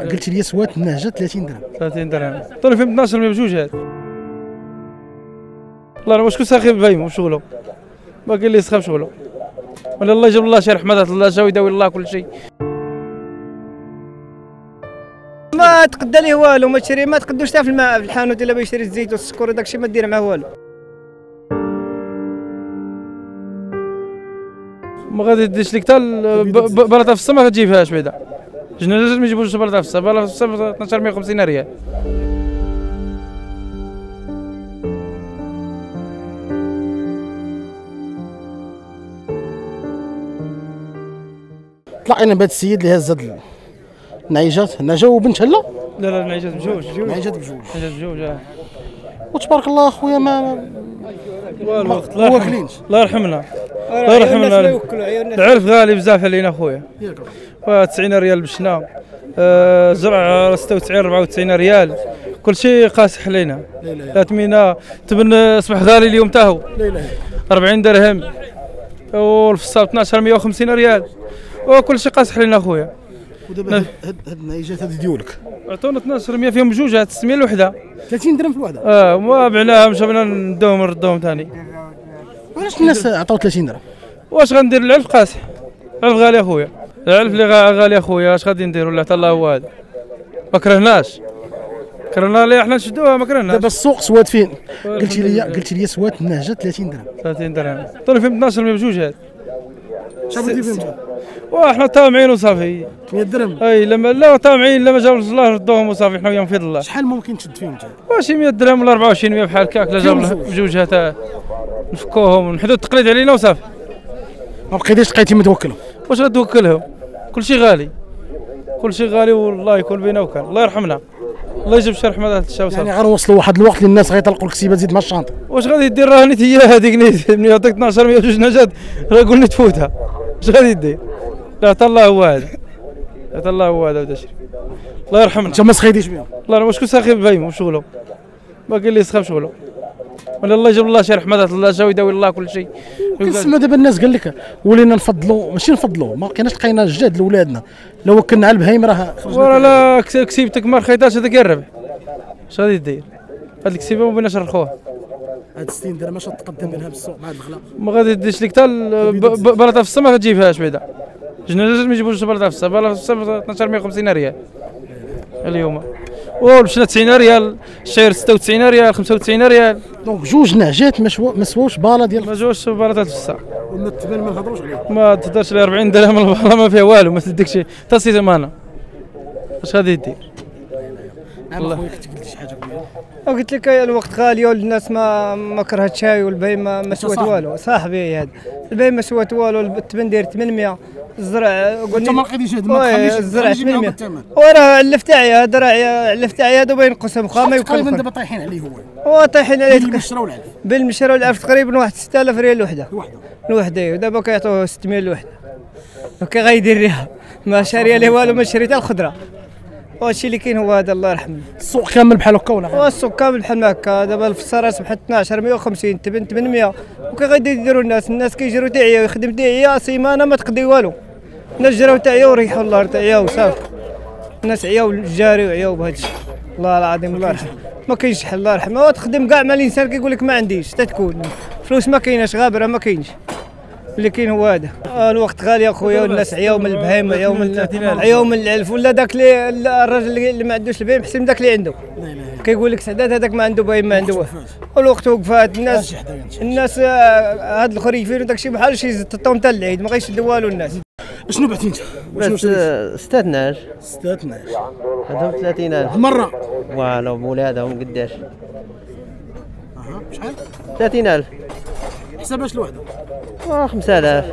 قلتي لي سوات النهجه 30 درهم 30 درهم طلع فيهم 12 بجوجات. الله راه شكون ساخي بايمو شغله ما قال لي سخاف شغله ولا الله يجيب الله شي رحمه الله جا ويداوي الله كل شيء. ما تقدر ليه والو ما تشري ما تقدوش حتى في الماء في الحانوت الا بيشري الزيت والسكر وداك الشيء ما دير معاه والو. ما غادي ديش لك حتى براطه في السما ما تجيبهاش بعدا جنازات ما يجيبوش براطه في السما براطه في السما 1250 ريال. طلعنا بهذا السيد اللي هز هاد نعيجات نعجه وبنت هلا لا نعيجات بجوج وتبارك الله اخويا ما واكلينش. الله يرحمنا الله يرحمنا العرف غالي بزاف علينا اخويا ياك 90 ريال بشنا زرع 96 94 ريال كلشي قاسح علينا الاثمنه تبن اصبح غالي اليوم تا هو 40 درهم والفصال 12 150 ريال وكلشي قاسح علينا اخويا. ودابا هاد النعيجات هادي ديولك عطونا 12% فيهم بجوجات 600 الوحده 30 درهم في الوحده ما بعناهم شفنا ندوهم نردوهم ثاني. علاش الناس عطاو 30 درهم؟ واش غندير العلف قاسح العلف غالي اخويا العلف اللي غالي اخويا اش غادي نديروا؟ لا حتى الله هو هذا ما كرهناش كرهنا اللي حنا نشدوها ما كرهناش. دابا السوق سوات فين؟ قلتي لي سوات النهجه 30 درهم 30 درهم طلعوا فيهم 12% بجوجات شحال فيهم وحنا طامعين وصافي 8 درهم اي لا طامعين لما جاب الله ردوهم وصافي حنا وياهم في الله. شحال ممكن تشد فيهم انت؟ واشي 100 درهم ولا 24 100 بحال هكاك لا جاب بجوجها نفكوهم ونحدو التقليد علينا وصافي. ما بقيتيش لقيتي متوكلهم واش غتوكلهم؟ كلشي غالي كلشي غالي والله يكون بينا وكان الله يرحمنا الله يجيب شي رحمه هذا الشاوسه. يعني غنوصلوا واحد الوقت اللي الناس غيطلقوا الكسيبه تزيد مع الشنطه. واش غادي دير راه نيت هي هذيك نيت ملي عطيك 12 100 جوج نجات راه قلنا تفوتها واش غادي دير؟ لا حتى الله هو هذا حتى الله هو هذا وداك الشيء الله يرحمنا. انت ما سخيتيش بهم؟ الله راه شكون ساخي بايمو شغله ما قال لي سخاف شغله ولا الله يجيب الله شي رحمه الله جا ويداوي الله كل شيء. كنسمع دابا الناس قال لك ولينا نفضلوا ماشي نفضلوا ما لقيناش لقينا الجهد لولادنا لو وكلنا على البهايم راه ورا لا كسيبتك ما رخيطاش هذاك الربح اش غادي دير؟ هاد الكسيبه ما بغيناش نرخوها هاد 60 درهم اش غتقدم لها في السوق مع هاد الغلا ما غادي ديش لك حتى براطه في السما ما تجيبهاش بعدا جنازات ما يجيبوش براطه في السما براطه في السما 12 150 ريال اليوم والبشنا 90 ريال الشعير 96 ريال 95 ريال دونك جوج نهجات ما سواوش بالا ديال ما جوش بالا تاع الساعه وما التبان ما نهضروش عليه ما تهضرش على 40 درهم البالا ما فيها والو ما تدكش حتى سيمانه اش غادي دير؟ والله خويا كنت قلت شي حاجه قبيله قلت لك الوقت غالي والناس ما كرهتش شاي والباي ما سوات والو صاحبي هذا الباي ما سوات والو التبن داير 800 الزرع قلنا ما لقيتيش هاد الزرع 800 وراه علفت عليا هاد راه علفت عليا هادو باين ينقصهم خامه تقريبا دابا طايحين عليه هو طايحين عليه بالمشرى والعلف تقريبا واحد 6000 ريال الوحده الوحده دابا كيعطوه 600 الوحده كي غيدير ليها ما شاريه ليه والو ما شريتها الخضره وهادشي اللي كاين هو هذا الله يرحمه. السوق كامل بحال هكا ولا غير؟ السوق كامل بحال هكا دابا الفصارات بحال 12 150 تبن 800 وكي غادي يديروا الناس كيجروا تعيا ويخدم تعيا سيمانه ما تقضي والو الناس جراو تعيا وريحوا الارض تعيا وصافي الناس عياو الجاري وعياو بهادشي والله العظيم الله يرحمه ما كاينش حل الله يرحمه. وتخدم كاع مع الانسان كيقول لك ما عنديش حتى تكون فلوس ما كايناش غابره ما كاينش اللي كاين هو هذا. الوقت غالي اخويا والناس عياو من البهايم عياو من العلف ولا داك اللي الراجل اللي ما عندوش البهايم احسن من داك اللي عنده كيقول لك سعدات هذاك ما عنده بهايم ما عنده والو والوقت وقفات الناس هاد الخريفين وداك الشيء بحال شي زططهم حتى العيد ما غايشدوا والو الناس. شنو بعتي انت؟ بعت 6 نعاج هذو 30000 مره والو مولادهم قداش؟ شحال؟ 30000 حساباش الوحده؟ 5000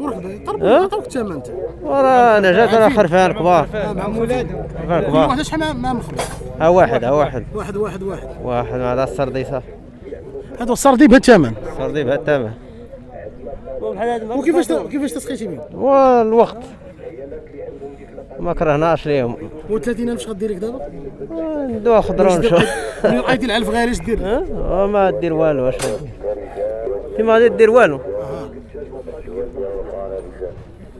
وركبه طلبوا الثمن انت وراه انا جات راه خرفان كبار مع ولادهم واحد شحال ما مخبوط ها واحد هذا السردي صافي هذا السردي بهذا الثمن وكيفاش تسقيتي بهم؟ والوقت ما كرهناش ليهم. و30,000 شحال دير لك دابا؟ ندوها خضره ونشوف. ملي لقيتي العلف غير اش دير؟ ما دير والو. اش فيما غادي دير والو؟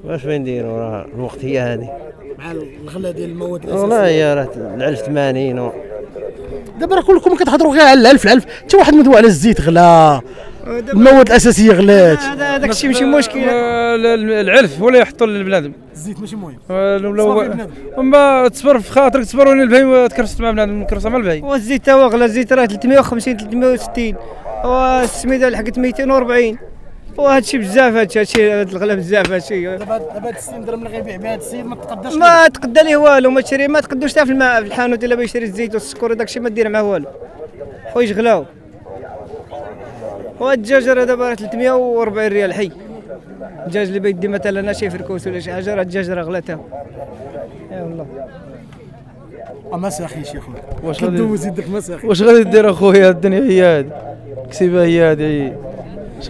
واش بغي نديرو؟ راه الوقت هي هادي مع الغلا ديال المواد الاساسيه. والله يا راه العلف 80 دابا راه كلكم كتهضروا غير على العلف العلف، حتى واحد مدوي على الزيت غلا، المواد الاساسيه غلات. هذاك الشيء ماشي مشكل. العلف ولا يحطوا للبنادم. الزيت ماشي مهم. اما تصبر في خاطرك تصبر ولا البهيم تكرست مع بنادم تكرست مع البهيم. والزيت تا هو غلا، الزيت راه 350 360 والسميده لحقت 240. وهذا الشيء بزاف، هذا الشيء الغلا بزاف. هذا الشيء دابا 90 درهم اللي غيبيع بها هذا السيد ما تقداش، ما تقدا ليه والو، ما تشري، ما تقدوش حتى في الماء في الحانوت الا بيشري الزيت والسكر وداك الشيء ما دير معاه والو. خويا غلاو. وهاد الدجاج راه دابا 340 ريال حي. الدجاج اللي بيدي مثلا انا شي فركوس ولا شي حاجه، راه الدجاج راه غلا تا هو. اي والله. اماس اخي شي خويا واش غادي دوز يدك ماس اخي؟ واش غادي دير اخويا؟ الدنيا هي هادي، الكسيبه هي هادي.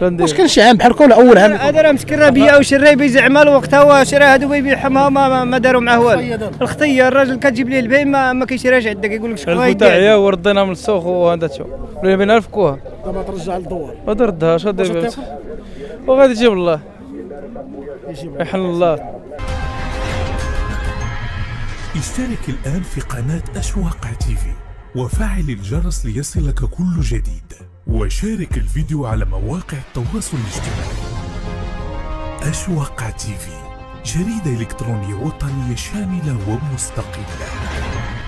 واش كان شي عام بحالكم ولا اول عام؟ هذا راه مسكين راه بيع وشري زعما الوقت هو شرا، هادو بيحمها ما داروا معاه والو. الخطيه الراجل كتجيب ليه البهيم ما كيشريهاش عندك، يقول لك شكون هي البتاعيه وردينا من السوق وهذا تو ولا بينا فكوها دابا ترجع للدور ما تردهاش. هادي وغادي تجيب الله يحل الله. اشترك الان في قناه أشواق تيفي وفعل الجرس ليصلك كل جديد، وشارك الفيديو على مواقع التواصل الاجتماعي. أشواق تيفي، جريدة إلكترونية وطنية شاملة ومستقلة.